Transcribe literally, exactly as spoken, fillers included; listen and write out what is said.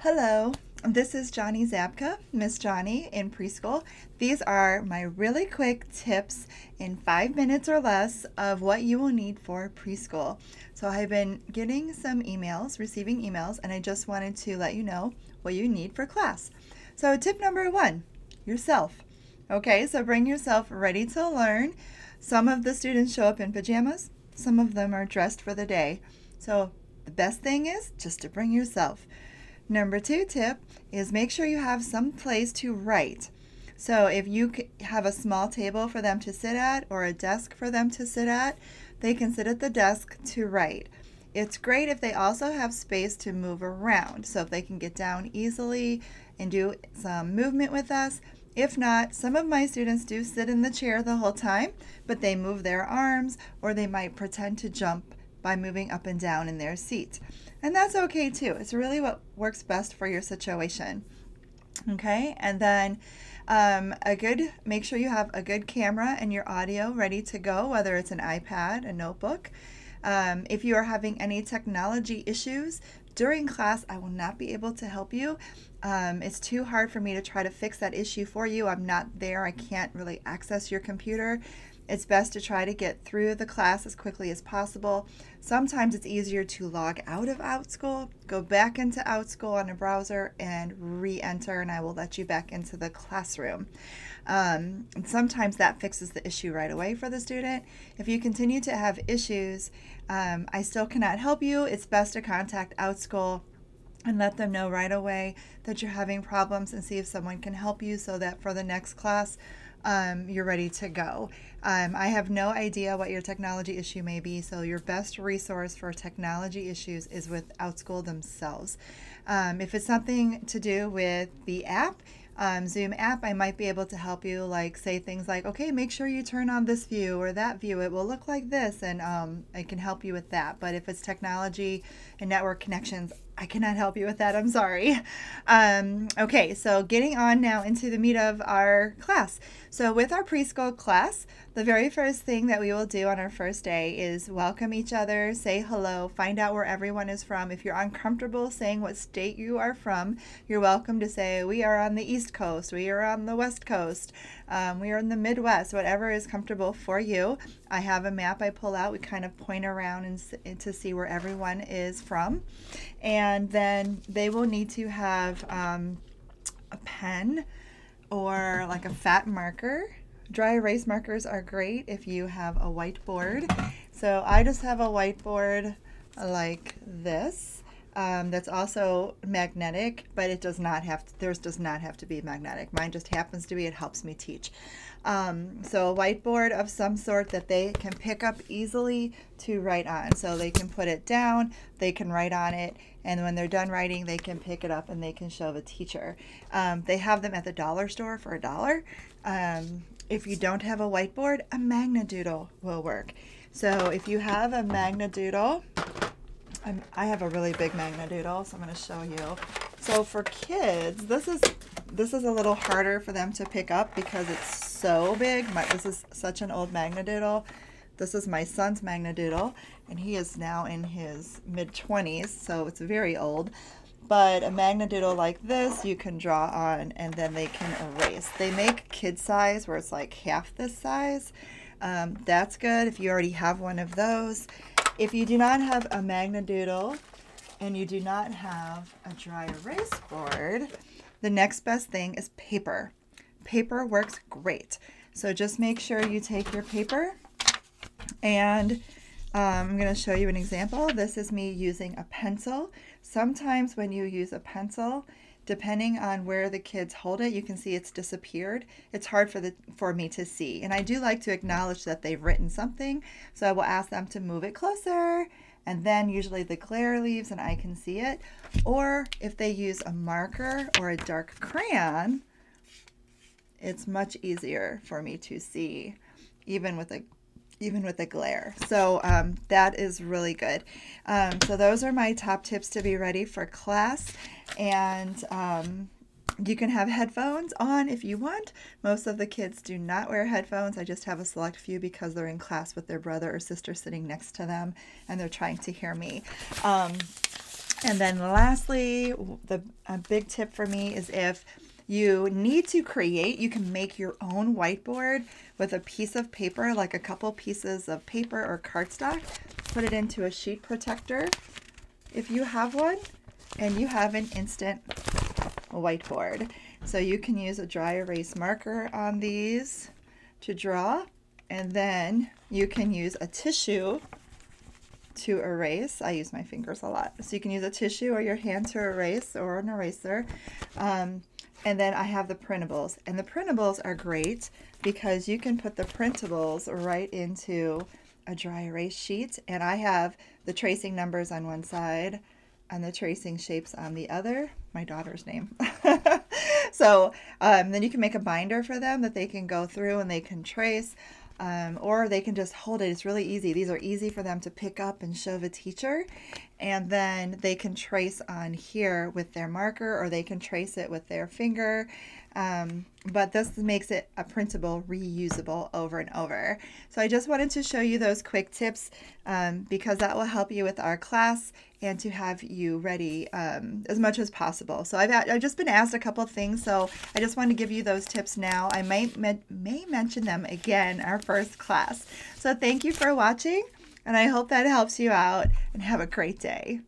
Hello, this is Johnni Zabka, Miss Johnni in preschool. These are my really quick tips in five minutes or less of what you will need for preschool. So I've been getting some emails, receiving emails, and I just wanted to let you know what you need for class. So tip number one, yourself. Okay, so bring yourself ready to learn. Some of the students show up in pajamas, some of them are dressed for the day. So the best thing is just to bring yourself. Number two tip is make sure you have some place to write. So if you have a small table for them to sit at or a desk for them to sit at, they can sit at the desk to write. It's great if they also have space to move around. So if they can get down easily and do some movement with us. If not, some of my students do sit in the chair the whole time, but they move their arms or they might pretend to jump by moving up and down in their seat. And that's okay too. It's really what works best for your situation. Okay, and then um, a good, make sure you have a good camera and your audio ready to go, whether it's an iPad, a notebook. Um, if you are having any technology issues during class, I will not be able to help you. Um, it's too hard for me to try to fix that issue for you. I'm not there. I can't really access your computer. It's best to try to get through the class as quickly as possible. Sometimes it's easier to log out of Outschool, go back into Outschool on a browser, and re-enter, and I will let you back into the classroom. Um, and sometimes that fixes the issue right away for the student. If you continue to have issues, um, I still cannot help you. It's best to contact Outschool and let them know right away that you're having problems and see if someone can help you so that for the next class, Um, you're ready to go. Um, I have no idea what your technology issue may be, so your best resource for technology issues is with Outschool themselves. Um, if it's something to do with the app, um, Zoom app, I might be able to help you, like say things like, okay, make sure you turn on this view or that view, it will look like this, and um, I can help you with that. But if it's technology and network connections, I cannot help you with that, I'm sorry. Um, okay, so getting on now into the meat of our class. So with our preschool class, the very first thing that we will do on our first day is welcome each other, say hello, find out where everyone is from. If you're uncomfortable saying what state you are from, you're welcome to say, we are on the East Coast, we are on the West Coast, um, we are in the Midwest, whatever is comfortable for you. I have a map I pull out, we kind of point around and, and to see where everyone is from. And And then they will need to have um, a pen or like a fat marker. Dry erase markers are great if you have a whiteboard. So I just have a whiteboard like this um, that's also magnetic, but it does not have to, theirs does not have to be magnetic. Mine just happens to be. It helps me teach. Um, so a whiteboard of some sort that they can pick up easily to write on. So they can put it down, they can write on it, and when they're done writing, they can pick it up and they can show the teacher. Um, they have them at the dollar store for a dollar. Um, if you don't have a whiteboard, a Magna Doodle will work. So if you have a Magna Doodle, I'm, I have a really big Magna Doodle, so I'm going to show you. So for kids, this is this is a little harder for them to pick up because it's so big. My, this is such an old Magna Doodle. This is my son's Magna Doodle, and he is now in his mid twenties, so it's very old. But a Magna Doodle like this, you can draw on, and then they can erase. They make kid size, where it's like half this size. Um, that's good if you already have one of those. If you do not have a Magna Doodle, and you do not have a dry erase board, the next best thing is paper. Paper works great. So just make sure you take your paper. And um, I'm going to show you an example. This is me using a pencil. Sometimes when you use a pencil, depending on where the kids hold it, you can see it's disappeared. It's hard for the for me to see. And I do like to acknowledge that they've written something. So I will ask them to move it closer. And then usually the glare leaves and I can see it. Or if they use a marker or a dark crayon, it's much easier for me to see, even with a even with a glare. So um, that is really good. Um, so those are my top tips to be ready for class. And um, you can have headphones on if you want. Most of the kids do not wear headphones. I just have a select few because they're in class with their brother or sister sitting next to them and they're trying to hear me. Um, And then lastly, the a big tip for me is if you need to create, you can make your own whiteboard with a piece of paper, like a couple pieces of paper or cardstock, put it into a sheet protector if you have one, and you have an instant whiteboard. So you can use a dry erase marker on these to draw, and then you can use a tissue to erase. I use my fingers a lot. So you can use a tissue or your hand to erase, or an eraser. Um, and then I have the printables, and the printables are great because you can put the printables right into a dry erase sheet, and I have the tracing numbers on one side and the tracing shapes on the other, my daughter's name. So um, then you can make a binder for them that they can go through and they can trace, um, or they can just hold it. It's really easy. These are easy for them to pick up and show the teacher, and then they can trace on here with their marker, or they can trace it with their finger. Um, but this makes it a printable, reusable over and over. So I just wanted to show you those quick tips um, because that will help you with our class and to have you ready um, as much as possible. So I've, I've just been asked a couple of things, so I just wanted to give you those tips now. I might may, may mention them again in our first class. So thank you for watching, and I hope that helps you out, and have a great day.